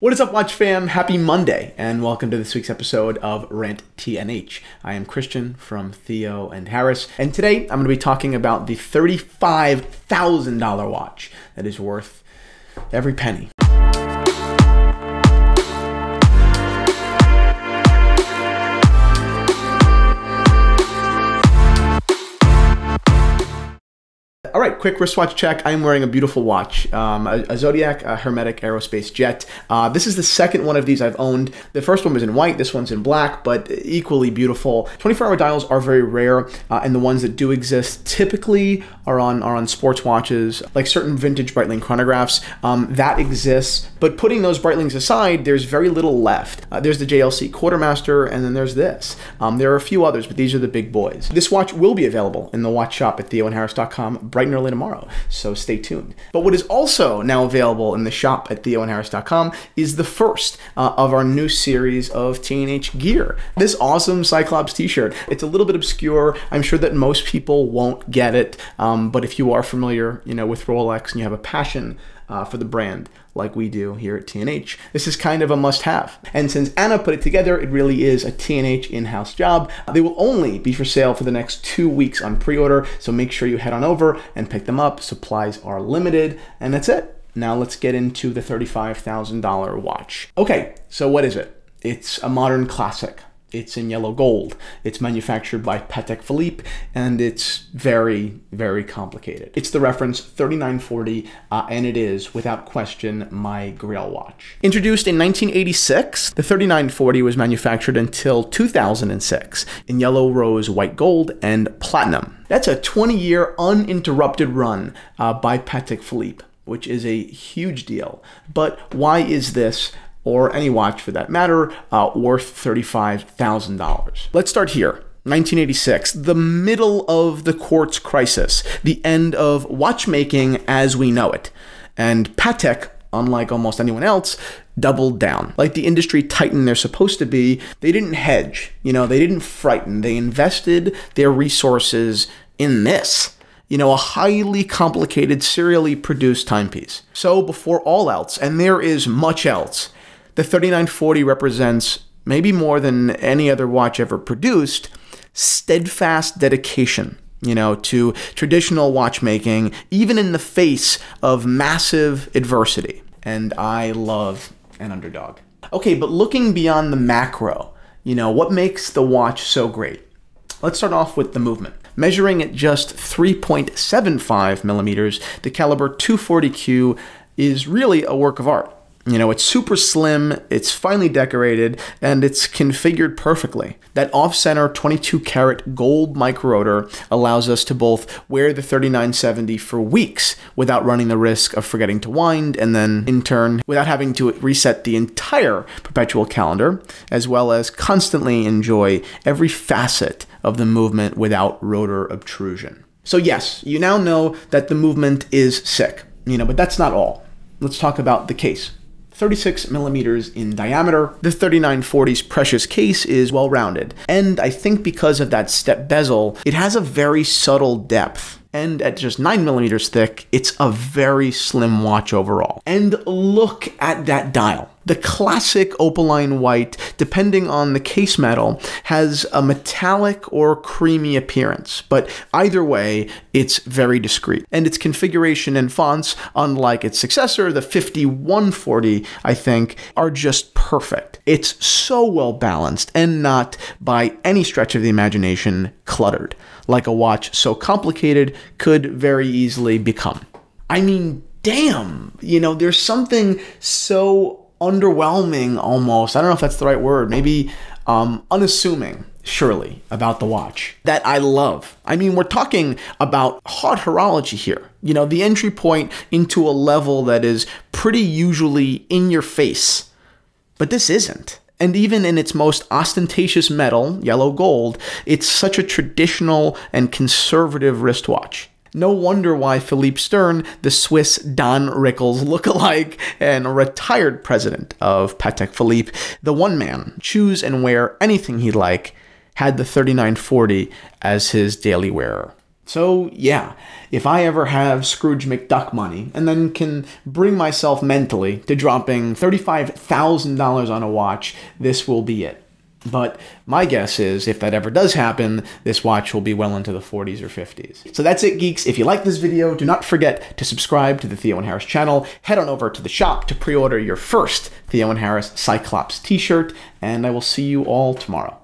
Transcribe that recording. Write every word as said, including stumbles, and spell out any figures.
What is up, watch fam? Happy Monday, and welcome to this week's episode of RANT and H. I am Christian from Theo and Harris, and today I'm going to be talking about the thirty-five thousand dollar watch that is worth every penny. All right, quick wristwatch check. I'm wearing a beautiful watch, um, a, a Zodiac a Hermetic Aerospace Jet. Uh, this is the second one of these I've owned. The first one was in white, this one's in black, but equally beautiful. twenty-four hour dials are very rare, uh, and the ones that do exist typically are on, are on sports watches, like certain vintage Breitling chronographs. Um, that exists, but putting those Breitlings aside, there's very little left. Uh, there's the J L C Quartermaster, and then there's this. Um, there are a few others, but these are the big boys. This watch will be available in the watch shop at theo and harris dot com. And early tomorrow, so stay tuned. But what is also now available in the shop at theo and harris dot com is the first uh, of our new series of T and H gear. This awesome Cyclops t-shirt. It's a little bit obscure. I'm sure that most people won't get it, um, but if you are familiar, you know, with Rolex and you have a passion Uh, for the brand like we do here at T and H. This is kind of a must-have. And since Anna put it together, it really is a T and H in-house job. They will only be for sale for the next two weeks on pre-order, so make sure you head on over and pick them up. Supplies are limited, and that's it. Now let's get into the thirty-five thousand dollar watch. Okay, so what is it? It's a modern classic. It's in yellow gold. It's manufactured by Patek Philippe, and it's very, very complicated. It's the reference thirty-nine forty, uh, and it is, without question, my Grail watch. Introduced in nineteen eighty-six, the thirty-nine forty was manufactured until two thousand six in yellow, rose, white gold, and platinum. That's a twenty year uninterrupted run uh, by Patek Philippe, which is a huge deal. But why is this, or any watch for that matter, uh, worth thirty-five thousand dollars. Let's start here. nineteen eighty-six, the middle of the quartz crisis, the end of watchmaking as we know it. And Patek, unlike almost anyone else, doubled down. Like the industry titan they're supposed to be, they didn't hedge, you know, they didn't frighten. They invested their resources in this. You know, a highly complicated, serially produced timepiece. So before all else, and there is much else, the thirty-nine forty represents, maybe more than any other watch ever produced, steadfast dedication, you know, to traditional watchmaking, even in the face of massive adversity. And I love an underdog. Okay, but looking beyond the macro, you know, what makes the watch so great? Let's start off with the movement. Measuring at just three point seven five millimeters, the Calibre two forty Q is really a work of art. You know, it's super slim, it's finely decorated, and it's configured perfectly. That off-center twenty-two karat gold microrotor allows us to both wear the thirty-nine seventy for weeks without running the risk of forgetting to wind, and then, in turn, without having to reset the entire perpetual calendar, as well as constantly enjoy every facet of the movement without rotor obtrusion. So yes, you now know that the movement is sick, you know, but that's not all. Let's talk about the case. thirty-six millimeters in diameter. The thirty-nine forty's precious case is well-rounded, and I think because of that step bezel, it has a very subtle depth. And at just nine millimeters thick, it's a very slim watch overall. And look at that dial. The classic opaline white, depending on the case metal, has a metallic or creamy appearance, but either way, it's very discreet. And its configuration and fonts, unlike its successor, the fifty-one forty, I think, are just perfect. It's so well balanced and not, by any stretch of the imagination, cluttered, like a watch so complicated could very easily become. I mean, damn, you know, there's something so underwhelming almost, I don't know if that's the right word, maybe um, unassuming, surely, about the watch that I love. I mean, we're talking about hot horology here, you know, the entry point into a level that is pretty usually in your face, but this isn't. And even in its most ostentatious metal, yellow gold, it's such a traditional and conservative wristwatch. No wonder why Philippe Stern, the Swiss Don Rickles lookalike and retired president of Patek Philippe, the one man, choose and wear anything he'd like, had the thirty-nine forty as his daily wearer. So yeah, if I ever have Scrooge McDuck money and then can bring myself mentally to dropping thirty-five thousand dollars on a watch, this will be it. But my guess is if that ever does happen, this watch will be well into the forties or fifties. So that's it, geeks. If you like this video, do not forget to subscribe to the Theo and Harris channel. Head on over to the shop to pre-order your first Theo and Harris Cyclops t-shirt, and I will see you all tomorrow.